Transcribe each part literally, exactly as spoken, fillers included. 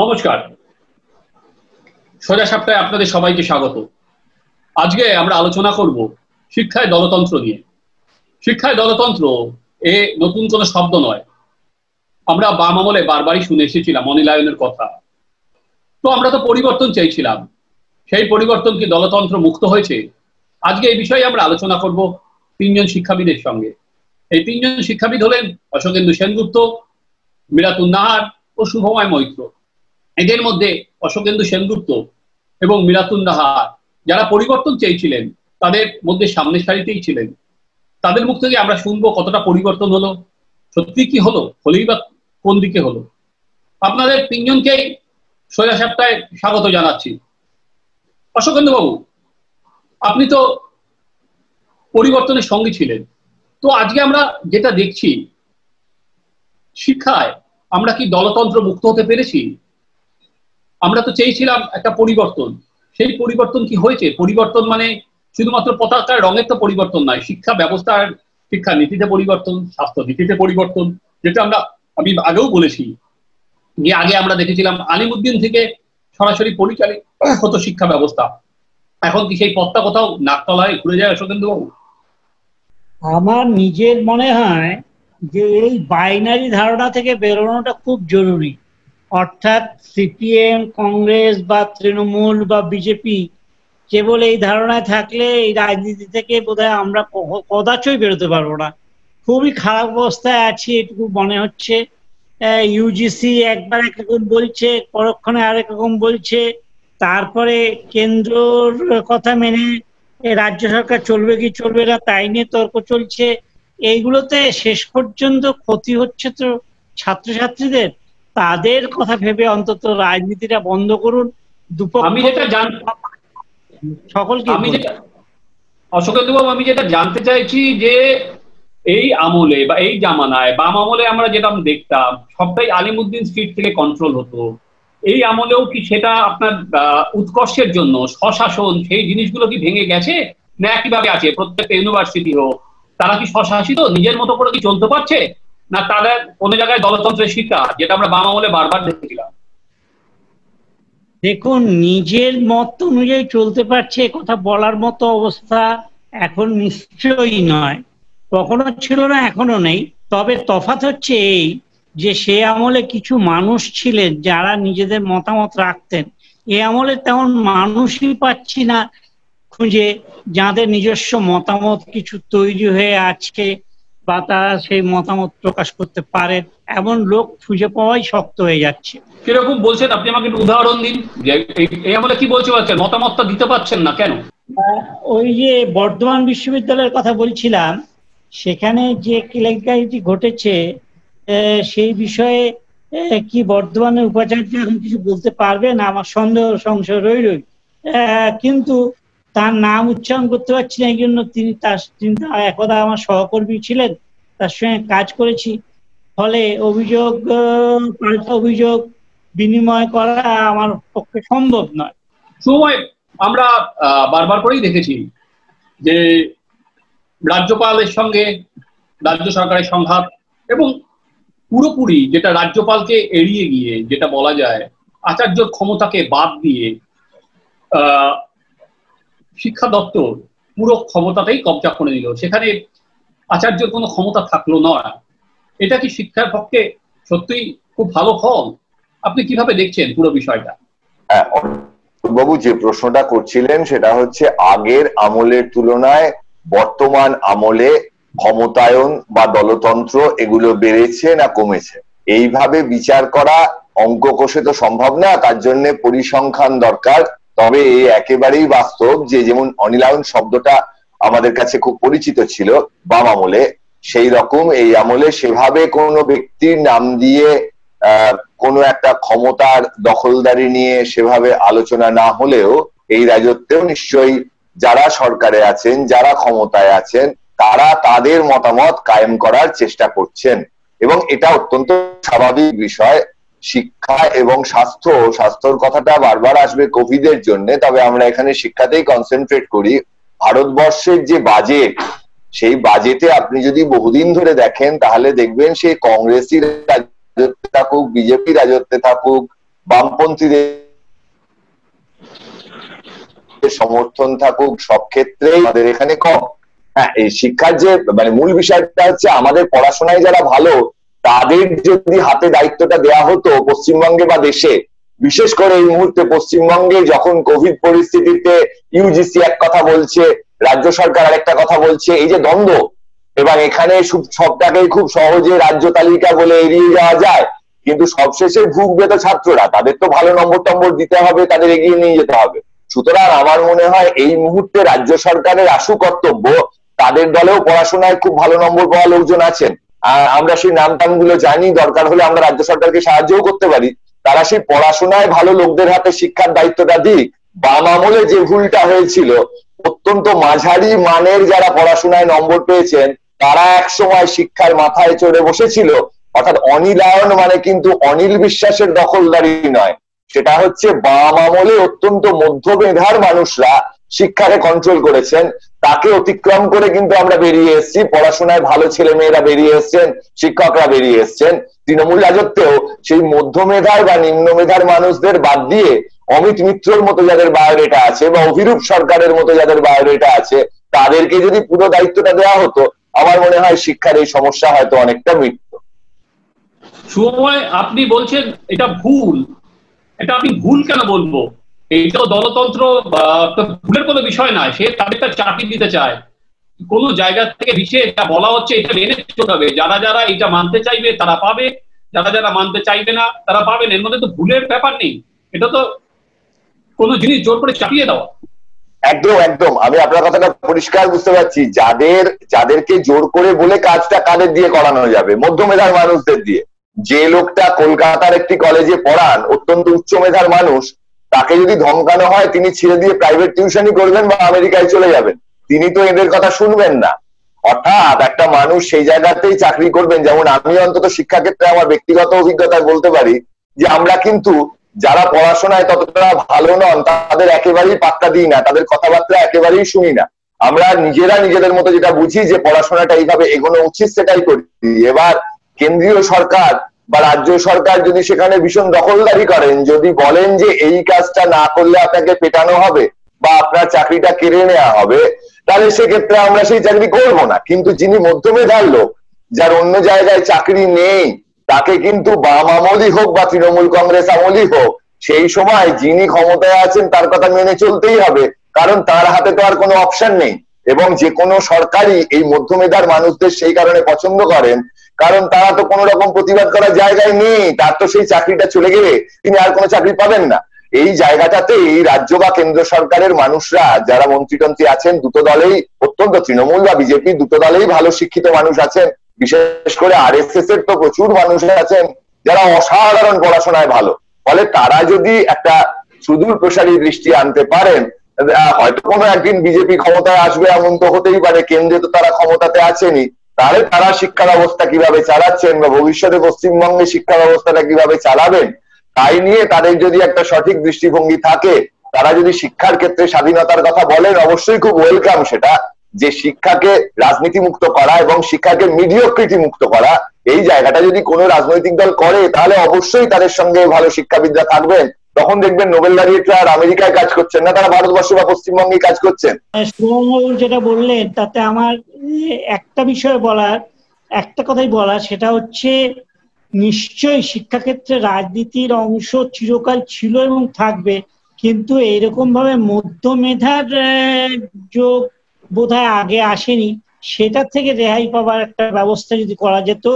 নমস্কার, সোজা সপ্তাহে আপনাদের সবাইকে স্বাগত। আজকে আমরা আলোচনা করব শিক্ষায় দলতন্ত্র নিয়ে। শিক্ষায় দলতন্ত্র এ নতুন কোনো শব্দ নয়, আমরা বাম আমলে বারবারই শুনে এসেছিলাম অনিলায়নের কথা। তো আমরা তো পরিবর্তন চাইছিলাম, সেই পরিবর্তন কি দলতন্ত্র মুক্ত হয়েছে? আজকে এই বিষয়ে আমরা আলোচনা করব তিনজন শিক্ষাবিদের সঙ্গে। এই তিনজন শিক্ষাবিদ হলেন অশোকেন্দ্র সেনগুপ্ত, মীরাতুন নাহার ও শুভময় মৈত্র। এদের মধ্যে অশোকেন্দ্র সেনগুপ্ত এবং মীরাতুন নাহার যারা পরিবর্তন চেয়েছিলেন তাদের মধ্যে সামনের সারিতেই ছিলেন। তাদের মুখ থেকে আমরা শুনবো কতটা পরিবর্তন হলো, সত্যি কি হলো, হলেই বা কোন দিকে হলো। আপনাদের তিনজনকে সোজা সপ্তাহে স্বাগত জানাচ্ছি। অশোকেন্দ্র বাবু, আপনি তো পরিবর্তনের সঙ্গে ছিলেন, তো আজকে আমরা যেটা দেখছি শিক্ষায় আমরা কি দলতন্ত্র মুক্ত হতে পেরেছি? আমরা তো চেয়েছিলাম একটা পরিবর্তন, সেই পরিবর্তন কি হয়েছে? পরিবর্তন মানে শুধুমাত্র পতাকার রঙের তো পরিবর্তন নয়, শিক্ষা ব্যবস্থার শিক্ষা নীতিতে পরিবর্তন, স্বাস্থ্য নীতিতে পরিবর্তন, যেটা আমরা আমি আগেও বলেছি যে আগে আমরা দেখেছিলাম আলিমুদ্দিন থেকে সরাসরি পরিচালিত হতো শিক্ষা ব্যবস্থা। এখন কি সেই পথটা কোথাও নাকতলায় ঘুরে যায় অশোকেন্দ্র বাবু? আমার নিজের মনে হয় যে এই বাইনারি ধারণা থেকে বেরোনোটা খুব জরুরি। অর্থাৎ সিপিএম, কংগ্রেস বা তৃণমূল বা বিজেপি কেবল এই ধারণায় থাকলে এই রাজনীতি থেকে বোধহয় আমরা কদাচই বেরোতে পারবো না। খুবই খারাপ অবস্থায় আছি এটুকু মনে হচ্ছে। ইউজিসি একবার একরকম বলছে, পরক্ষণে আরেক রকম বলছে, তারপরে কেন্দ্রর কথা মেনে রাজ্য সরকার চলবে কি চলবে না তাই নিয়ে তর্ক চলছে। এইগুলোতে শেষ পর্যন্ত ক্ষতি হচ্ছে তো ছাত্রছাত্রীদের। তাদের কথা ভেবে অন্তত রাজনীতিটা বন্ধ করুন। আমি যেটা সকলকে আমি যেটা অশোকেন্দ্র বাবু আমি যেটা জানতে চাইছি যে এই আমলে বা এই জামানায় বাম আমলে আমরা যেটা দেখতাম সবটাই আলিমুদ্দিন স্ট্রিট থেকে কন্ট্রোল হতো, এই আমলেও কি সেটা আপনার উৎকর্ষের জন্য স্বশাসন সেই জিনিসগুলো কি ভেঙে গেছে না একইভাবে আছে? প্রত্যেকটা ইউনিভার্সিটি হোক, তারা কি স্বশাসিত নিজের মতো করে কি চলতে পারছে না তারা কোনো জায়গায় দলতন্ত্রের শিকার, যেটা আমরা বাম আমলে বারবার দেখেছিলাম? দেখুন, নিজের মত অনুযায়ী চলতে পারছে কথা বলার মতো অবস্থা এখন নিশ্চয়ই নয়, কখনো ছিল না, এখনো নেই। তবে তফাৎ হচ্ছে এই যে সে আমলে কিছু মানুষ ছিলেন যারা নিজেদের মতামত রাখতেন, এ আমলে তেমন মানুষই পাচ্ছি না খুঁজে যাদের নিজস্ব মতামত কিছু তৈরি হয়ে আছে বা তারা সেই মতামত প্রকাশ করতে পারেন, এমন লোক খুঁজে পাওয়াই শক্ত হয়ে যাচ্ছে। কিরকম বলছেন আপনি, আমাকে একটু উদাহরণ দিন যে এই আমলে কি বলতে পারছেন, মতামতটা দিতে পারছেন না কেন? ওই যে বর্ধমান বিশ্ববিদ্যালয়ের কথা বলছিলাম, সেখানে যে কেলেঙ্কারিটি ঘটেছে সেই বিষয়ে কি বর্ধমানের উপাচার্য এখন কিছু বলতে পারবেন? আমার সন্দেহ সংশয় রইলই, কিন্তু তার নাম উচ্চারণ করতে পারছি না। এই জন্য তিনি তার চিন্তা একদা আমার সহকর্মী ছিলেন, তার সঙ্গে কাজ করেছি, ফলে অভিযোগ পাল্টা অভিযোগ বিনিময় করা আমার পক্ষে সম্ভব নয়। সময় আমরা বারবার করেই দেখেছি যে রাজ্যপালের সঙ্গে রাজ্য সরকারের সংঘাত এবং পুরোপুরি যেটা রাজ্যপালকে এড়িয়ে গিয়ে যেটা বলা যায় আচার্য ক্ষমতাকে বাদ দিয়ে আহ শিক্ষা দপ্তর পুরো ক্ষমতাটাই কবজা করে নিল, সেখানে আচার্যের কোনো ক্ষমতা থাকলো না। এটা কি শিক্ষার পক্ষে সত্যিই খুব ভালো ফল? আপনি কিভাবে দেখছেন পুরো বিষয়টা? বাবু যে প্রশ্নটা করছিলেন সেটা হচ্ছে আগের আমলের তুলনায় বর্তমান আমলে ক্ষমতায়ন বা দলতন্ত্র এগুলো বেড়েছে না কমেছে, এইভাবে বিচার করা অঙ্ক কষে তো সম্ভব না, তার জন্য পরিসংখ্যান দরকার। তবে একেবারেই বাস্তব যে যেমন অনিলায়ন শব্দটা আমাদের কাছে খুব পরিচিত ছিল বাম আমলে, সেই রকম এই আমলে সেভাবে কোনো ব্যক্তির নাম দিয়ে কোনো একটা ক্ষমতার দখলদারি নিয়ে সেভাবে আলোচনা না হলেও এই রাজত্বেও নিশ্চয়ই যারা সরকারে আছেন, যারা ক্ষমতায় আছেন, তারা তাদের মতামত কায়েম করার চেষ্টা করছেন এবং এটা অত্যন্ত স্বাভাবিক বিষয়। শিক্ষা এবং স্বাস্থ্য, স্বাস্থ্যর কথাটা বারবার আসবে কোভিড এর জন্য, তবে আমরা এখানে শিক্ষাতেই কনসেন্ট্রেট করি। ভারতবর্ষের যে বাজেট, সেই বাজেটে আপনি যদি বহুদিন ধরে দেখেন তাহলে দেখবেন সেই কংগ্রেসি রাজত্বে থাকুক, বিজেপি রাজত্বে থাকুক বামপন্থীদের সমর্থন থাকুক সব ক্ষেত্রে আমাদের এখানে কম। হ্যাঁ, এই শিক্ষার যে মানে মূল বিষয়টা হচ্ছে আমাদের পড়াশোনায় যারা ভালো তাদের যদি হাতে দায়িত্বটা দেওয়া হতো পশ্চিমবঙ্গে বা দেশে, বিশেষ করে এই মুহূর্তে পশ্চিমবঙ্গে যখন কোভিড পরিস্থিতিতে ইউজিসি এক কথা বলছে, রাজ্য সরকার আরেকটা কথা বলছে, এই যে দ্বন্দ্ব, এবং এখানে সবটাকেই খুব সহজে রাজ্য তালিকা বলে এড়িয়ে যাওয়া যায়, কিন্তু সবশেষে ভুগবে তো ছাত্ররা, তাদের তো ভালো নম্বর টম্বর দিতে হবে, তাদের এগিয়ে নিয়ে যেতে হবে। সুতরাং আমার মনে হয় এই মুহূর্তে রাজ্য সরকারের আশু কর্তব্য, তাদের দলেও পড়াশোনায় খুব ভালো নম্বর পাওয়া লোকজন আছেন, আমরা সেই নাম টাম গুলো জানি, দরকার হলে আমরা রাজ্য সরকারকে সাহায্যও করতে পারি, তারা সেই পড়াশোনায় ভালো লোকদের হাতে শিক্ষার দায়িত্বটা দিক। বাম আমলে যে ভুলটা হয়েছিল, অত্যন্ত মাঝারি মানের যারা পড়াশোনায় নম্বর পেয়েছেন তারা একসময় শিক্ষার মাথায় চড়ে বসেছিল। অর্থাৎ অনিলায়ন মানে কিন্তু অনিল বিশ্বাসের দখলদারি নয়, সেটা হচ্ছে বাম আমলে অত্যন্ত মধ্যমেধার মানুষরা শিক্ষাকে কন্ট্রোল করেছেন, তাকে অতিক্রম করে কিন্তু আমরা বেরিয়ে এসেছি, পড়াশোনায় ভালো ছেলে মেয়েরা বেরিয়ে এসছেন, শিক্ষকরা বেরিয়ে এসছেন। তৃণমূল রাজত্বেও সেই মধ্যমেধার বা নিম্ন মেধার মানুষদের বাদ দিয়ে অমিত মিত্রর মতো যাদের বায়োডেটা আছে বা অভিরূপ সরকারের মতো যাদের বায়োডেটা আছে তাদেরকে যদি পুরো দায়িত্বটা দেওয়া হতো, আমার মনে হয় শিক্ষার এই সমস্যা হয়তো অনেকটা মিটতো। সুময়, আপনি বলছেন এটা ভুল, এটা আমি ভুল কেন বলবো, এইটাও দলতন্ত্র, ভুলের কোনো বিষয় না, সে তাদের চাকরি দিতে চায়। কোন জায়গা থেকে বিশেষ বলা হচ্ছে এটা মেনে চলতে হবে, যারা যারা এটা মানতে চাইবে তারা পাবে, যারা যারা মানতে চাইবে না তারা পাবে না, এর মধ্যে তো ভুলের ব্যাপার নেই, এটা তো কোনো জিনিস জোর করে চাপিয়ে দেওয়া। একদম একদম, আমি আপনার কথাটা পরিষ্কার বুঝতে পারছি, যাদের যাদেরকে জোর করে বলে কাজটা কাদের দিয়ে করানো যাবে, মধ্যমেধার মানুষদের দিয়ে। যে লোকটা কলকাতার একটি কলেজে পড়ান, অত্যন্ত উচ্চ মেধার মানুষ, তাকে যদি ধমকানো হয় তিনি ছেড়ে দিয়ে প্রাইভেট টিউশনই করবেন বা আমেরিকায় চলে যাবেন, তিনি তো এদের কথা শুনবেন না। অর্থাৎ একটা মানুষ সেই জায়গাতেই চাকরি করবেন। যেমন আমি অন্তত শিক্ষাক্ষেত্রে আমার ব্যক্তিগত অভিজ্ঞতায় বলতে পারি যে আমরা কিন্তু যারা পড়াশোনায় ততটা ভালো নন তাদের একেবারেই পাত্তা দিই না, তাদের কথাবার্তা একেবারেই শুনি না, আমরা নিজেরা নিজেদের মতো যেটা বুঝি যে পড়াশোনাটা এইভাবে এগোনো উচিত সেটাই করি। এবার কেন্দ্রীয় সরকার বা রাজ্য সরকার যদি সেখানে ভীষণ দখলদারি করেন, যদি বলেন যে এই কাজটা না করলে আপনাকে পেটানো হবে বা আপনার চাকরিটা কেড়ে নেওয়া হবে, তাহলে সেক্ষেত্রে আমরা সেই চাকরি করবো না। কিন্তু যিনি মধ্যমেধার লোক, যার অন্য জায়গায় চাকরি নেই, তাকে কিন্তু বাম আমলই হোক বা তৃণমূল কংগ্রেস আমলই হোক, সেই সময় যিনি ক্ষমতায় আছেন তার কথা মেনে চলতেই হবে, কারণ তার হাতে তো আর কোনো অপশন নেই। এবং যে কোনো সরকারই এই মধ্যমেধার মানুষদের সেই কারণে পছন্দ করেন, কারণ তারা তো কোনো রকম প্রতিবাদ করার জায়গায় নেই, তার তো সেই চাকরিটা চলে গেলে তিনি আর কোনো চাকরি পাবেন না। এই জায়গাটাতে এই রাজ্য বা কেন্দ্র সরকারের মানুষরা যারা মন্ত্রীতন্ত্রী আছেন, দুটো দলেই অত্যন্ত, তৃণমূল বা বিজেপি দুটো দলেই ভালো শিক্ষিত মানুষ আছেন, বিশেষ করে আর এস এস এর তো প্রচুর মানুষ আছেন যারা অসাধারণ পড়াশোনায় ভালো, ফলে তারা যদি একটা সুদূর প্রসারী দৃষ্টি আনতে পারেন, হয়তো কোনো একদিন বিজেপি ক্ষমতায় আসবে এমন তো হতেই পারে, কেন্দ্রে তো তারা ক্ষমতাতে আছেনই, তাহলে তারা শিক্ষা ব্যবস্থা কিভাবে চালাচ্ছেন বা ভবিষ্যতে পশ্চিমবঙ্গে শিক্ষা ব্যবস্থাটা কিভাবে চালাবেন তাই নিয়ে তাদের যদি একটা সঠিক দৃষ্টিভঙ্গি থাকে, তারা যদি শিক্ষার ক্ষেত্রে স্বাধীনতার কথা বলেন, অবশ্যই খুব ওয়েলকাম সেটা, যে শিক্ষাকে রাজনীতি মুক্ত করা এবং শিক্ষাকে মিডিয়োক্রিটি মুক্ত করা। এই জায়গাটা যদি কোনো রাজনৈতিক দল করে তাহলে অবশ্যই তাদের সঙ্গে ভালো শিক্ষাবিদরা থাকবেন, তখন দেখবেন নোবেলদারিটা আর আমেরিকায় কাজ করছেন না, তারা ভারতবর্ষ বা পশ্চিমবঙ্গে কাজ করছেন। সুমন যেটা বললেন তাতে আমার একটা বিষয় বলার, একটা কথাই বলার, সেটা হচ্ছে নিশ্চয়ই শিক্ষাক্ষেত্রে রাজনীতির অংশ চিরকাল ছিল এবং থাকবে, কিন্তু এইরকম ভাবে মধ্যমেধার যোগ বোধহয় আগে আসেনি, সেটা থেকে রেহাই পাওয়ার একটা ব্যবস্থা যদি করা যেত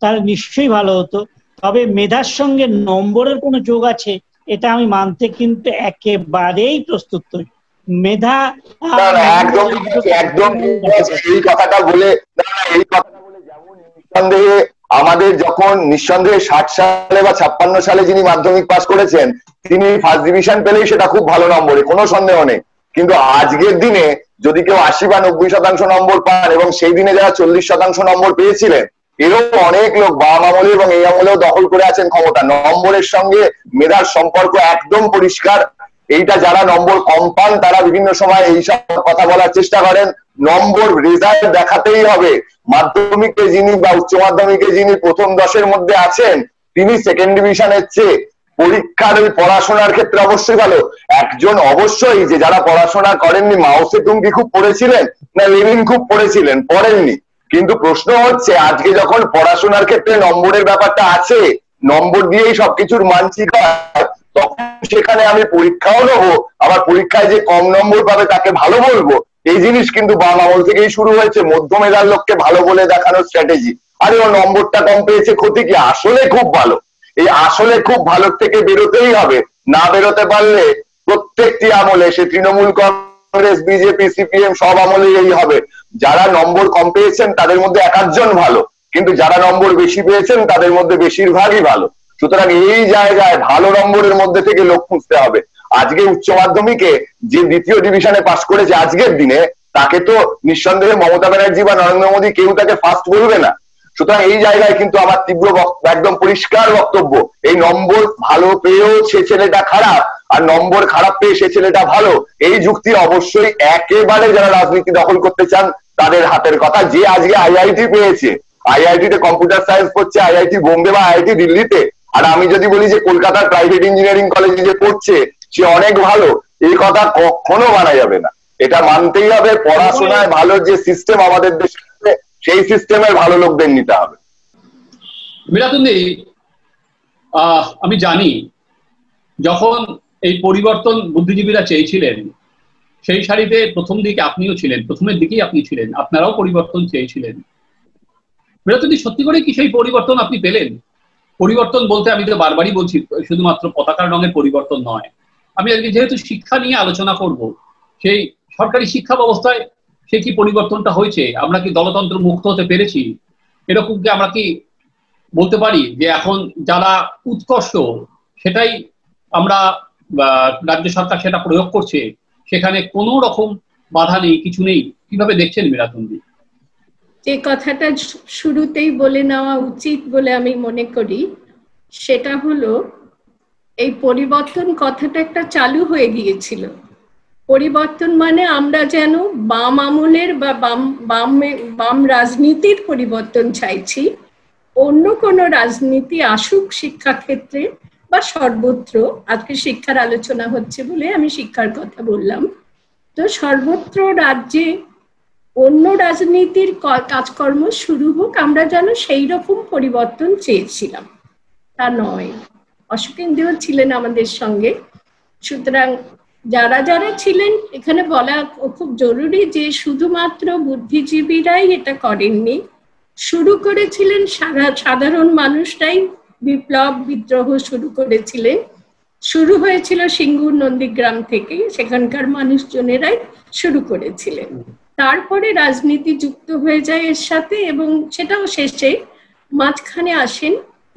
তাহলে নিশ্চয়ই ভালো হতো। তবে মেধার সঙ্গে নম্বরের কোনো যোগ আছে এটা আমি মানতে কিন্তু একেবারেই প্রস্তুত নই। মেধা একদম একদম এই কথাটা বলে এই কথাটা বলে যেমন নিঃসন্দেহে আমাদের যখন নিঃসন্দেহে ষাট সালে বা ছাপ্পান্ন সালে যিনি মাধ্যমিক পাস করেছেন তিনি ফার্স্ট ডিভিশন পেলেই সেটা খুব ভালো নম্বরে, কোনো সন্দেহ নেই। কিন্তু আজকের দিনে যদি কেউ আশি বা নব্বই শতাংশ নম্বর পান, এবং সেই দিনে যারা চল্লিশ শতাংশ নম্বর পেয়েছিলেন, এরকম অনেক লোক বাম আমলে এবং এই আমলেও দখল করে আছেন ক্ষমতা। নম্বরের সঙ্গে মেধার সম্পর্ক একদম পরিষ্কার, এইটা যারা নম্বর কম পান তারা বিভিন্ন সময় এইসব কথা বলার চেষ্টা করেন, নম্বর রেজাল্ট দেখাতেই হবে, মাধ্যমিকে যিনি বা উচ্চ মাধ্যমিকে যিনি প্রথম দশের মধ্যে আছেন তিনি সেকেন্ড ডিভিশনের চেয়ে পরীক্ষার ওই পড়াশোনার ক্ষেত্রে অবশ্যই ভালো। একজন অবশ্যই যে যারা পড়াশোনা করেননি, মাওসে তুঙ্গি খুব পড়েছিলেন না লেনিন খুব পড়েছিলেন, পড়েননি। কিন্তু প্রশ্ন হচ্ছে আজকে যখন পড়াশোনার ক্ষেত্রে নম্বরের ব্যাপারটা আছে, নম্বর দিয়েই সবকিছুর মানসিক হয়, তখন সেখানে আমি পরীক্ষাও নেবো, আবার পরীক্ষায় যে কম নম্বর পাবে তাকে ভালো বলবো। এই জিনিস কিন্তু বাম আমল থেকেই শুরু হয়েছে, মধ্যমেধার লোককে ভালো বলে দেখানোর স্ট্র্যাটেজি। আরে ও নম্বরটা কম পেয়েছে, ক্ষতি কি, আসলে খুব ভালো। এই আসলে খুব ভালো থেকে বেরোতেই হবে, না বেরোতে পারলে প্রত্যেকটি আমলে, সে তৃণমূল কংগ্রেস, বিজেপি, সিপিএম, সব আমলে এই হবে। যারা নম্বর কম পেয়েছেন তাদের মধ্যে এক একজন ভালো, কিন্তু যারা নম্বর বেশি পেয়েছেন তাদের মধ্যে বেশিরভাগই ভালো। সুতরাং এই জায়গায় ভালো নম্বরের মধ্যে থেকে লোক খুঁজতে হবে। আজকে উচ্চ মাধ্যমিকে যে দ্বিতীয় ডিভিশনে পাশ করেছে আজকের দিনে, তাকে তো নিঃসন্দেহে মমতা ব্যানার্জি বা নরেন্দ্র মোদী কেউ তাকে ফার্স্ট বলবে না। সুতরাং এই জায়গায় কিন্তু আমার তীব্র একদম পরিষ্কার বক্তব্য, এই নম্বর ভালো পেয়েও সে ছেলেটা খারাপ, আর নম্বর খারাপ পেয়ে সে ছেলেটা ভালো, এই যুক্তি অবশ্যই একেবারে যারা রাজনীতি দখল করতে চান তাদের হাতের কথা। যে আজকে আইআইটি পেয়েছে, আইআইটিতে কম্পিউটার সায়েন্স পড়ছে, আইআইটি বোম্বে বা আইআইটি দিল্লিতে। আর আমি যদি বলি যে কলকাতার প্রাইভেট ইঞ্জিনিয়ারিং কলেজে যে পড়ছে সে অনেক ভালো, এই কথা কখনো মানা যাবে না। এটা মানতেই হবে, পড়াশোনায় ভালো যে সিস্টেম আমাদের দেশে, সেই সিস্টেমের ভালো লোকদের নিতে হবে। মীরাতুন দি, আমি জানি যখন এই পরিবর্তন বুদ্ধিজীবীরা চেয়েছিলেন, সেই সারিতে প্রথম দিকে আপনিও ছিলেন, প্রথমের দিকেই আপনি ছিলেন, আপনারাও পরিবর্তন চেয়েছিলেন। মীরাতুন দি, সত্যি করে কি সেই পরিবর্তন আপনি পেলেন? পরিবর্তন বলতে আমি তো বারবারই বলছি, শুধুমাত্র পতাকার রঙের পরিবর্তন নয়। আমি আজকে যেহেতু শিক্ষা নিয়ে আলোচনা করব, সেই সরকারি শিক্ষা ব্যবস্থায় সে কি পরিবর্তনটা হয়েছে, আমরা কি দলতন্ত্র মুক্ত হতে পেরেছি, এরকম কি আমরা কি বলতে পারি যে এখন যারা উৎকর্ষ সেটাই আমরা, রাজ্য সরকার সেটা প্রয়োগ করছে, সেখানে কোনো রকম বাধা নেই, কিছু নেই? কিভাবে দেখছেন মীরাতুন দি? এই কথাটা শুরুতেই বলে নেওয়া উচিত বলে আমি মনে করি, সেটা হলো এই পরিবর্তন কথাটা একটা চালু হয়ে গিয়েছিল। পরিবর্তন মানে আমরা যেন বাম আমলের বা বাম বাম বাম রাজনীতির পরিবর্তন চাইছি, অন্য কোনো রাজনীতি আসুক শিক্ষাক্ষেত্রে বা সর্বত্র। আজকে শিক্ষার আলোচনা হচ্ছে বলে আমি শিক্ষার কথা বললাম। তো সর্বত্র রাজ্যে অন্য রাজনীতির কাজকর্ম শুরু হোক, আমরা যেন সেই রকম পরিবর্তন চেয়েছিলাম, তা নয়। অশোকেন্দ্র ছিলেন আমাদের সঙ্গে, সুতরাং যারা যারা ছিলেন, এখানে বলা খুব জরুরি যে শুধুমাত্র বুদ্ধিজীবীরাই এটা করেননি, শুরু করেছিলেন সারা সাধারণ মানুষরাই, বিপ্লব বিদ্রোহ শুরু করেছিলেন। শুরু হয়েছিল সিঙ্গুর নন্দীগ্রাম থেকে, সেখানকার মানুষজনেরাই শুরু করেছিলেন। তারপরে রাজনীতি যুক্ত হয়ে যায় এর সাথে, এবং সেটাও শেষে মাঝখানে আসেন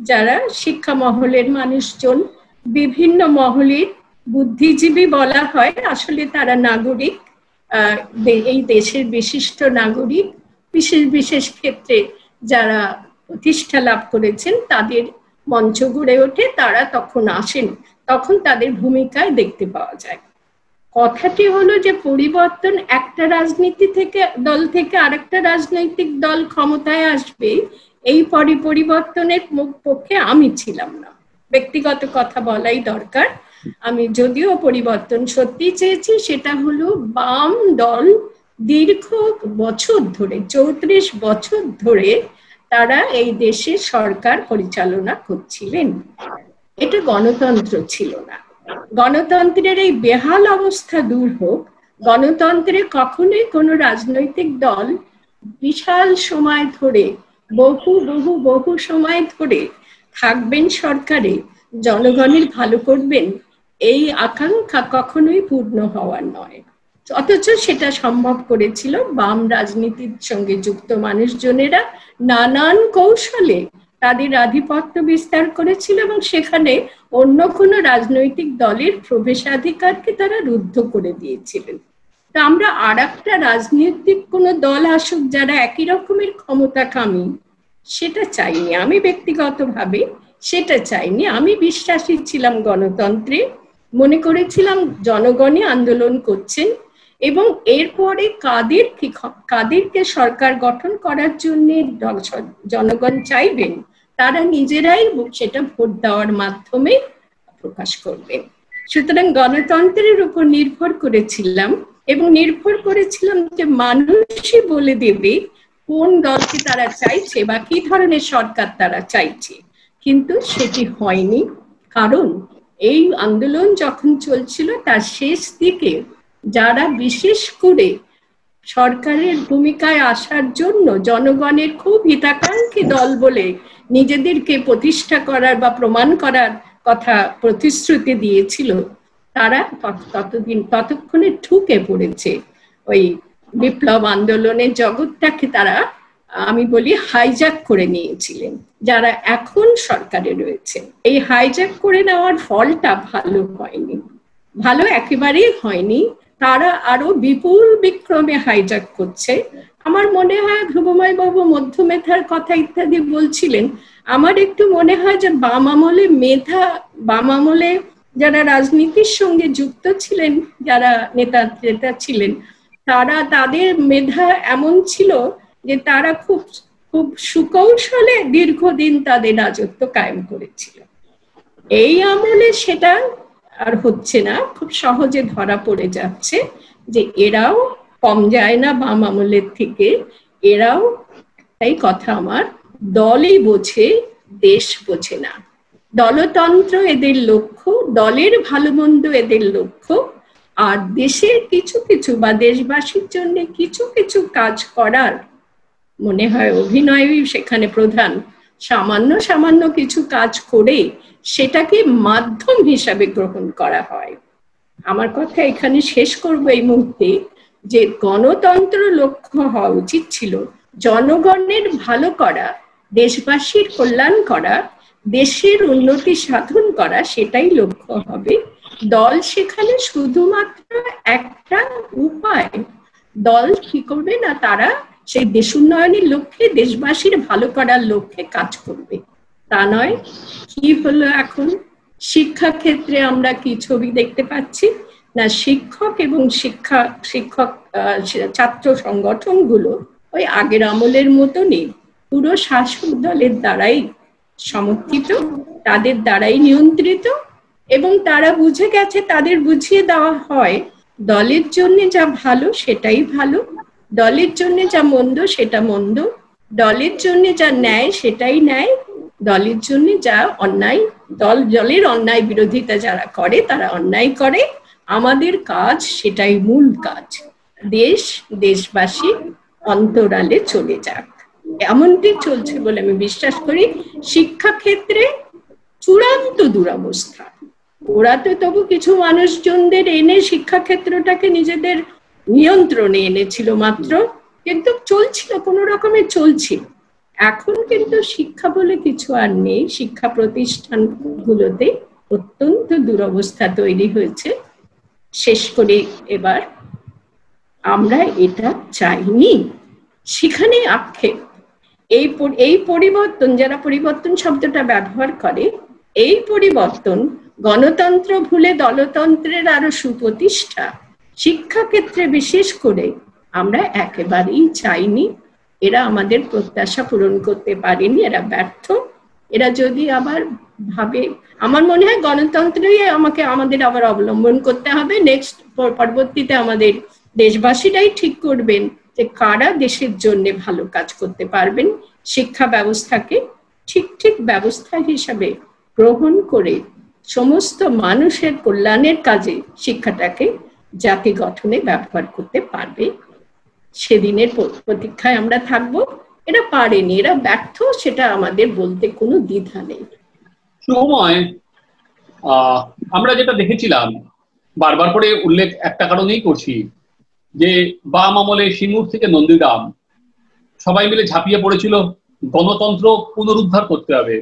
যারা শিক্ষা মহলের মানুষজন, বিভিন্ন মহলের বুদ্ধিজীবী বলা হয়, আসলে তারা নাগরিক, এই দেশের বিশিষ্ট নাগরিক, বিশেষ বিশেষ ক্ষেত্রে যারা প্রতিষ্ঠা লাভ করেছেন তাদের মঞ্চ গড়ে ওঠে, তারা তখন আসেন, তখন তাদের ভূমিকায় দেখতে পাওয়া যায়। কথাটি হলো যে পরিবর্তন, একটা রাজনীতি থেকে দল থেকে আরেকটা রাজনৈতিক দল ক্ষমতায় আসবে, এই পরিবর্তনের পক্ষে আমি ছিলাম না। ব্যক্তিগত কথা বলাই দরকার, আমি যদিও পরিবর্তন সত্যি চেয়েছি, সেটা হলো বাম দল দীর্ঘ বছর ধরে, চৌত্রিশ বছর ধরে তারা এই দেশে সরকার পরিচালনা করছিলেন। এটা গণতন্ত্র ছিল না। গণতন্ত্রের এই বেহাল অবস্থা দূর হোক। গণতন্ত্রে কখনোই কোনো রাজনৈতিক দল বিশাল সময় ধরে, বহু বহু বহু সময় ধরে থাকবেন সরকারে, জনগণের ভালো করবেন, এই আকাঙ্ক্ষা কখনোই পূর্ণ হওয়ার নয়। অথচ সেটা সম্ভব করেছিল বাম রাজনীতির সঙ্গে যুক্ত মানুষজনেরা, নানান কৌশলে তাদের আধিপত্য বিস্তার করেছিল, এবং সেখানে অন্য কোনো রাজনৈতিক দলের প্রবেশাধিকারকে তারা রুদ্ধ করে দিয়েছিলেন। তা আমরা আর একটা রাজনৈতিক কোনো দল আসুক যারা একই রকমের ক্ষমতাকামী, সেটা চাইনি। আমি ব্যক্তিগতভাবে সেটা চাইনি। আমি বিশ্বাসী ছিলাম গণতন্ত্রে, মনে করেছিলাম জনগণই আন্দোলন করছেন, এবং এরপরে কাদের কাদেরকে সরকার গঠন করার জন্য জনগণ চাইবেন, তারা নিজেরাই সেটা ভোট দেওয়ার মাধ্যমে प्रकाश करबेन। सुतरां गणतंत्रेर उपर निर्भर करेछिलाम एबं निर्भर करेछिलाम जे मानुषई बोले देबे कोन दलके तारा चाइछे बा कि धरनेर सरकार तारा चाइछे, किन्तु सेटी हयनि। कारण एई आंदोलन जखन चलछिल तार शेष दिके जारा विशेष करे सरकारेर भूमिकाय आसार जोन्नो जनगणेर खूब हिताकांक्षी दल बोले निजेदेरके प्रतिष्ठा करार बा प्रमाण करार कथा प्रतिश्रुति दिएछिलो, तारा ततदिन ततक्षणे ठुके पड़ेছে ওই বিপ্লব আন্দোলনের জগৎটাকে তারা আমি বলি হাইজ্যাক করে নিয়েছিলেন যারা এখন সরকারে রয়েছে। এই হাইজ্যাক করে নেওয়ার ফলটা ভালো হয়নি, ভালো একেবারেই হয়নি। তারা আরো বিপুল বিক্রমে হাইজ্যাক করছে। আমার মনে হয় ধ্রুবময় বাবু মধ্য মেধার কথা ইত্যাদি বলছিলেন, আমার একটু মনে হয় যে বাম আমলে মেধা বাম আমলে যারা রাজনীতির সঙ্গে যুক্ত ছিলেন যারা নেতা নেতা ছিলেন তারা তাদের মেধা এমন ছিল যে তারা খুব খুব সুকৌশলে দীর্ঘদিন তাদের রাজত্ব কায়েম করেছিল। এই আমলে সেটা আর হচ্ছে না, খুব সহজে ধরা পড়ে যাচ্ছে যে এরাও কম যায় না বাম আমলের থেকে, এরাও তাই কথা আমার দলই বোঝে দেশ বোঝে না। দলতন্ত্র এদের লক্ষ্য, দলের ভালো মন্দ এদের লক্ষ্য, আর দেশের কিছু কিছু বা দেশবাসীর জন্য কিছু কিছু কাজ করার মনে হয় অভিনয়ই সেখানে প্রধান। সামান্য সামান্য কিছু কাজ করে সেটাকে মাধ্যম হিসাবে গ্রহণ করা হয়। আমার কথা এখানে শেষ করবো এই মুহূর্তে যে গণতন্ত্র লক্ষ্য হওয়া উচিত ছিল জনগণের ভালো করা, দেশবাসীর কল্যাণ করা, দেশের উন্নতি সাধন করা, সেটাই লক্ষ্য হবে। দল সেখানে শুধুমাত্র একটা উপায়। দল কি করবে না তারা সেই দেশ উন্নয়নের লক্ষ্যে দেশবাসীর ভালো করার লক্ষ্যে কাজ করবে, তা নয়। কি হলো এখন শিক্ষা ক্ষেত্রে আমরা কি ছবি দেখতে পাচ্ছি না, শিক্ষক এবং শিক্ষা শিক্ষক ছাত্র সংগঠনগুলো ওই আগের আমলের মতনই পুরো শাসক দলের দ্বারাই সমর্থিত, তাদের দ্বারাই নিয়ন্ত্রিত, এবং তারা বুঝে গেছে তাদের বুঝিয়ে দেওয়া হয় দলের জন্য যা ভালো সেটাই ভালো, দলের জন্য যা মন্দ সেটা মন্দ, দলের জন্য যা ন্যায় সেটাই ন্যায়, দলের জন্য যা অন্যায় দল দলের অন্যায় বিরোধিতা যারা করে তারা অন্যায় করে। আমাদের কাজ সেটাই মূল কাজ, দেশ দেশবাসী অন্তরালে চলে যাক, এমনটি চলছে বলে আমি বিশ্বাস করি। শিক্ষা ক্ষেত্রে চূড়ান্ত দুরবস্থা। ওরা তো তবু কিছু মানুষজনদের এনে শিক্ষা ক্ষেত্রটাকে নিজেদের নিয়ন্ত্রণে এনেছিল মাত্র, কিন্তু চলছিল কোনো রকমে চলছিল। এখন কিন্তু শিক্ষা বলে কিছু আর নেই, শিক্ষা প্রতিষ্ঠানগুলোতে অত্যন্ত দুরবস্থা তৈরি হয়েছে। শেষ করে এবার আমরা এটা চাইনি, সেখানে আক্ষেপ। এই এই পরিবর্তন যারা পরিবর্তন শব্দটা ব্যবহার করে, এই পরিবর্তন গণতন্ত্র ভুলে দলতন্ত্রের আরো সুপ্রতিষ্ঠা শিক্ষাক্ষেত্রে বিশেষ করে আমরা একেবারেই চাইনি। এরা আমাদের প্রত্যাশা পূরণ করতে পারেনি, এরা ব্যর্থ। এরা যদি আবার ভাবে, আমার মনে হয় গণতন্ত্রই আমাকে আমাদের আবার অবলম্বন করতে হবে। নেক্সট পরবর্তীতে আমাদের দেশবাসীরাই ঠিক করবেন যে কারা দেশের জন্য ভালো কাজ করতে পারবেন। শিক্ষা ব্যবস্থাকে ঠিক ঠিক ব্যবস্থা হিসাবে গ্রহণ করে সমস্ত মানুষের কল্যাণের কাজে শিক্ষাটাকে জাতি গঠনে ব্যবহার করতে পারবে, সেদিনের প্রতীক্ষায় আমরা থাকবো। এরা পারেনি, এরা ব্যর্থ, সেটা আমাদের বলতে কোনো দ্বিধা নেই। সময় আহ আমরা যেটা দেখেছিলাম বারবার করে উল্লেখ একটা কারণেই করছি যে বাম আমলে সিঙ্গুর থেকে নন্দীগ্রাম সবাই মিলে ঝাঁপিয়ে পড়েছিল গণতন্ত্র পুনরুদ্ধার করতে হবে।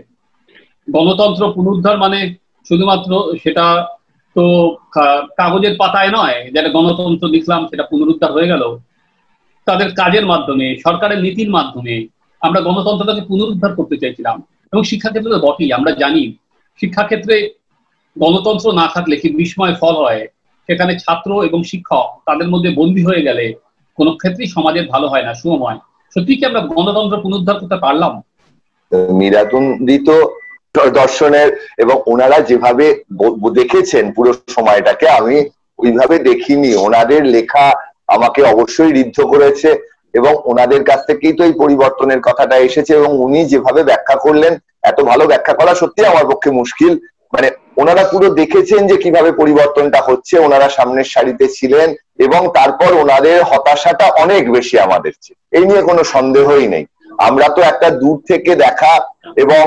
গণতন্ত্র পুনরুদ্ধার মানে শুধুমাত্র সেটা তো কাগজের পাতায় নয়, যেটা গণতন্ত্র লিখলাম সেটা পুনরুদ্ধার হয়ে গেল। তাদের কাজের মাধ্যমে, সরকারের নীতির মাধ্যমে আমরা গণতন্ত্রটাকে পুনরুদ্ধার করতে চাইছিলাম। এবং শিক্ষাক্ষেত্রে তো বটেই, আমরা জানি শিক্ষাক্ষেত্রে গণতন্ত্র না থাকলে কি বিস্ময় ফল হয়। সেখানে ছাত্র এবং শিক্ষক তাদের মধ্যে বন্দী হয়ে গেলে কোনো ক্ষেত্রেই সমাজের ভালো হয় না। সময় সত্যি কি আমরা গণতন্ত্র পুনরুদ্ধার করতে পারলাম? মীরাতুন দি তো দর্শনের এবং ওনারা যেভাবে দেখেছেন পুরো সময়টাকে আমি ওইভাবে দেখিনি। ওনাদের লেখা আমাকে অবশ্যই ঋদ্ধ করেছে এবং ওনাদের কাছ থেকেই তো এই পরিবর্তনের কথাটা এসেছে এবং উনি যেভাবে ব্যাখ্যা করলেন, এত ভালো ব্যাখ্যা করা সত্যি আমার পক্ষে মুশকিল। মানে ওনারা পুরো দেখেছেন যে কিভাবে পরিবর্তনটা হচ্ছে, ওনারা সামনের সারিতে ছিলেন এবং তারপর ওনাদের হতাশাটা অনেক বেশি আমাদের চেয়ে, এই নিয়ে কোনো সন্দেহই নেই। আমরা তো একটা দূর থেকে দেখা এবং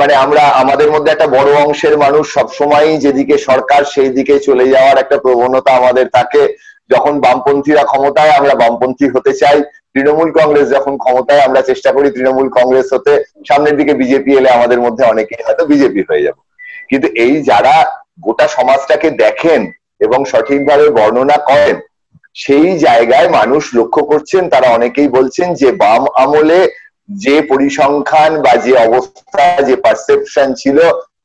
মানে আমরা আমাদের মধ্যে একটা বড় অংশের মানুষ সবসময় যেদিকে সরকার সেই দিকে চলে যাওয়ার একটা প্রবণতা আমাদের থাকে। যখন বামপন্থীরা ক্ষমতায় আমরা বামপন্থী হতে চাই, তৃণমূল কংগ্রেস যখন ক্ষমতায় আমরা চেষ্টা করি তৃণমূল কংগ্রেস হতে, সামনের দিকে বিজেপি এলে আমাদের মধ্যে অনেকেই হয়তো বিজেপি হয়ে যাবে। কিন্তু এই যারা গোটা সমাজটাকে দেখেন এবং সঠিকভাবে বর্ণনা করেন, সেই জায়গায় মানুষ লক্ষ্য করছেন, তারা অনেকেই বলছেন যে বাম আমলে যে পরিসংখ্যান বা যে অবস্থা, যে পারসেপশন ছিল,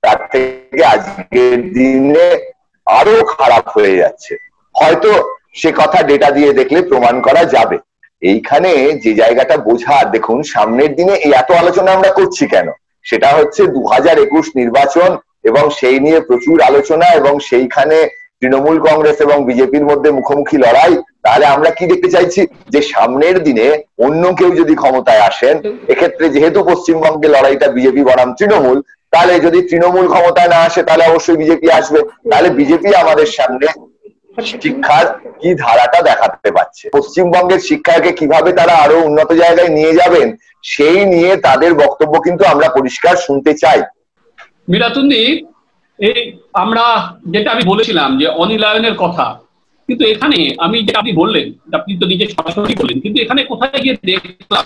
তার থেকে আজকের দিনে আরো খারাপ হয়ে যাচ্ছে। হয়তো সে কথা ডেটা দিয়ে দেখলে প্রমাণ করা যাবে। এইখানে যে জায়গাটা বোঝা, দেখুন সামনের দিনে এই এত আলোচনা আমরা করছি কেন, সেটা হচ্ছে দু হাজার একুশ নির্বাচন এবং সেই নিয়ে প্রচুর আলোচনা এবং সেইখানে তৃণমূল কংগ্রেস এবং বিজেপির মধ্যে মুখোমুখি লড়াই। তাহলে আমরা কি দেখতে চাইছি, যে সামনের দিনে অন্য কেউ যদি ক্ষমতায় আসেন, এক্ষেত্রে যেহেতু পশ্চিমবঙ্গে লড়াইটা বিজেপি বনাম তৃণমূল, তাহলে যদি তৃণমূল ক্ষমতায় না আসে তাহলে অবশ্যই বিজেপি আসবে। তাহলে বিজেপি আমাদের সামনে শিক্ষার কি ধারাটা দেখাতে পারছে, পশ্চিমবঙ্গের শিক্ষাকে কিভাবে তারা আরো উন্নত জায়গায় নিয়ে যাবেন, সেই নিয়ে তাদের বক্তব্য কিন্তু আমরা পরিষ্কার শুনতে চাই। মীরাতুনদি, এই আমরা যেটা আমি বলেছিলাম যে অনিলায়নের কথা, কিন্তু এখানে আমি যেটা আপনি বললেন, আপনি তো নিজে সরাসরি বললেন, কিন্তু এখানে কোথায় গিয়ে দেখলাম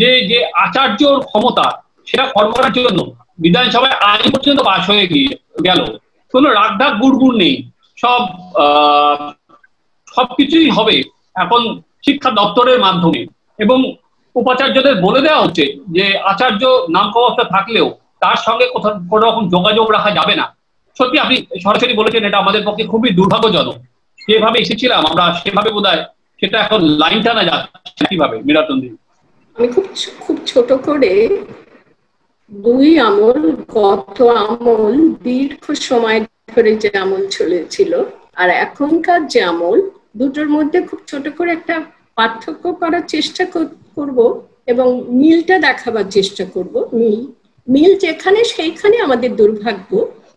যে যে আচার্যর ক্ষমতা সেটা খর্ব করার জন্য বিধানসভায় আইন পর্যন্ত পাশ হয়ে গিয়ে গেল। কোনো রাগঢাক গুড়গুড় নেই, সব সবকিছুই হবে এখন শিক্ষা দপ্তরের মাধ্যমে এবং উপাচার্যদের বলে দেওয়া হচ্ছে যে আচার্য নামকরণ থাকলেও তার সঙ্গে কোথাও কোনো রকম যোগাযোগ রাখা যাবে না। সত্যি আপনি সরাসরি বলেছেন, এটা আমাদের পক্ষে খুবই দুর্ভাগ্যজনক। যেভাবে এসেছিলাম আমরা সেভাবে বোধহয় সেটা এখন লাইন টানা যাচ্ছে কিভাবে। মীরাতুনদি, আমি খুব খুব ছোট করে দুই আমল, গত আমল দীর্ঘ সময় ধরে যে আমল চলেছিল আর এখনকার যে আমল, দুটোর মধ্যে খুব ছোট করে একটা পার্থক্য করার চেষ্টা করব এবং মিলটা দেখাবার চেষ্টা করব। মিল মিল যেখানে সেইখানে আমাদের দুর্ভাগ্য।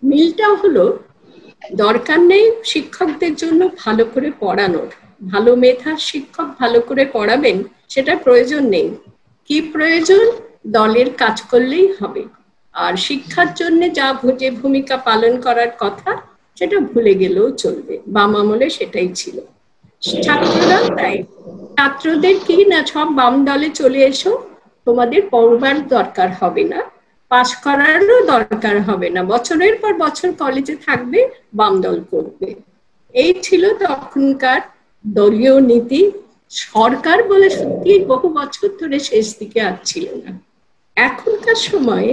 মিলটা হলো, দরকার নেই শিক্ষকদের জন্য ভালো করে পড়ানোর, ভালো মেধার শিক্ষক ভালো করে পড়াবেন সেটা প্রয়োজন নেই। কি প্রয়োজন? দলের কাজ করলেই হবে। আর শিক্ষার জন্য যা যে ভূমিকা পালন করার কথা সেটা ভুলে গেলেও চলবে, বাম আমলে সেটাই ছিল। ছাত্ররা তাই, ছাত্রদের কি না সব বাম দলে চলে এসো, তোমাদের পড়বার দরকার হবে না, পাশ করারও দরকার হবে না, বছরের পর বছর কলেজে থাকবে, বাম দল করবে। এই ছিল তখনকার দলীয় নীতি। সরকার বলে সত্যি বহু বছর ধরে শেষ দিকে আর ছিল না। এখনকার সময়ে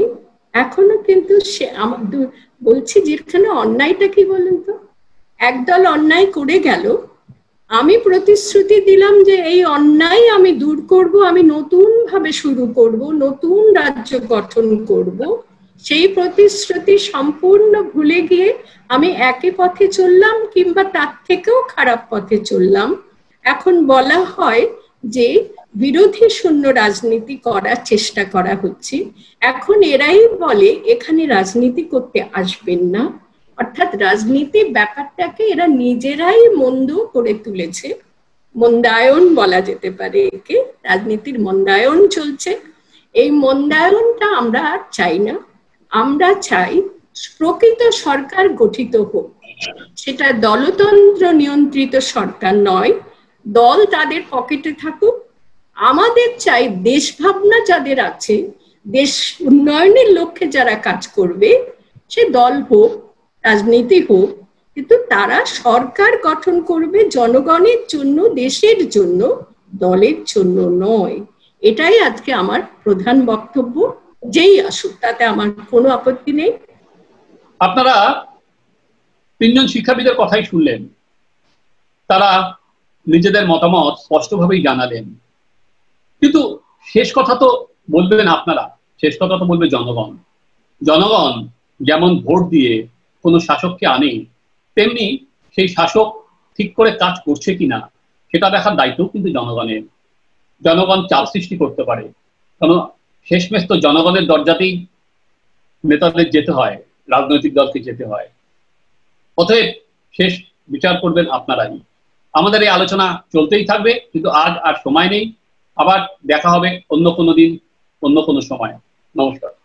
এখনো কিন্তু সে আমাদের বলছি, যেখানে অন্যায়টা কি বলুন তো, একদল অন্যায় করে গেল, আমি প্রতিশ্রুতি দিলাম যে এই অন্যায় আমি দূর করব, আমি নতুন ভাবে শুরু করব, নতুন রাজ্য গঠন করব। সেই প্রতিশ্রুতি সম্পূর্ণ ভুলে গিয়ে আমি একই পথে চললাম কিংবা তার থেকেও খারাপ পথে চললাম। এখন বলা হয় যে বিরোধী শূন্য রাজনীতি করার চেষ্টা করা হচ্ছে। এখন এরাই বলে এখানে রাজনীতি করতে আসবেন না, অর্থাৎ রাজনীতি ব্যাপারটাকে এরা নিজেরাই মন্দ করে তুলেছে। মন্দায়ন বলা যেতে পারে একে, রাজনীতির মন্দায়ন চলছে। এই মন্দায়নটা আমরা আর চাই না। আমরা চাই প্রকৃত সরকার গঠিত হোক, সেটা দলতন্ত্র নিয়ন্ত্রিত সরকার নয়। দল তাদের পকেটে থাকুক, আমাদের চাই দেশ ভাবনা যাদের আছে, দেশ উন্নয়নের লক্ষ্যে যারা কাজ করবে, সে দল হোক রাজনীতি হোক, কিন্তু তারা সরকার গঠন করবে জনগণের জন্য, দেশের জন্য, দলের জন্য নয়। এটাই আজকে আমার প্রধান বক্তব্য। যেই আসুক তাতে আমার কোনো আপত্তি নেই। আপনারা তিনজন শিক্ষাবিদের কথাই শুনলেন, তারা নিজেদের মতামত স্পষ্টভাবেই জানালেন, কিন্তু শেষ কথা তো বলবেন আপনারা, শেষ কথা তো বলবে জনগণ। जनगण जेमन भोट दिए कोनो शासक के आने तेमनी सेई शासक ठीक करे काज करछे किना सेटा देखार दायित्व किन्तु जनगणेर। जनगण चाप सृष्टि करते पारे कारण शेषमेश तो जनगणेर दरजातेई नेतादेर जेते हय, राजनैतिक दलके जेते हय। अतएव शेष विचार करबेन आपनाराई। आमादेर एई आलोचना चलतेई थाकबे किन्तु आज आर समय नेई, आबार देखा होबे अन्य कोनो दिन अन्य कोनो समय। नमस्कार।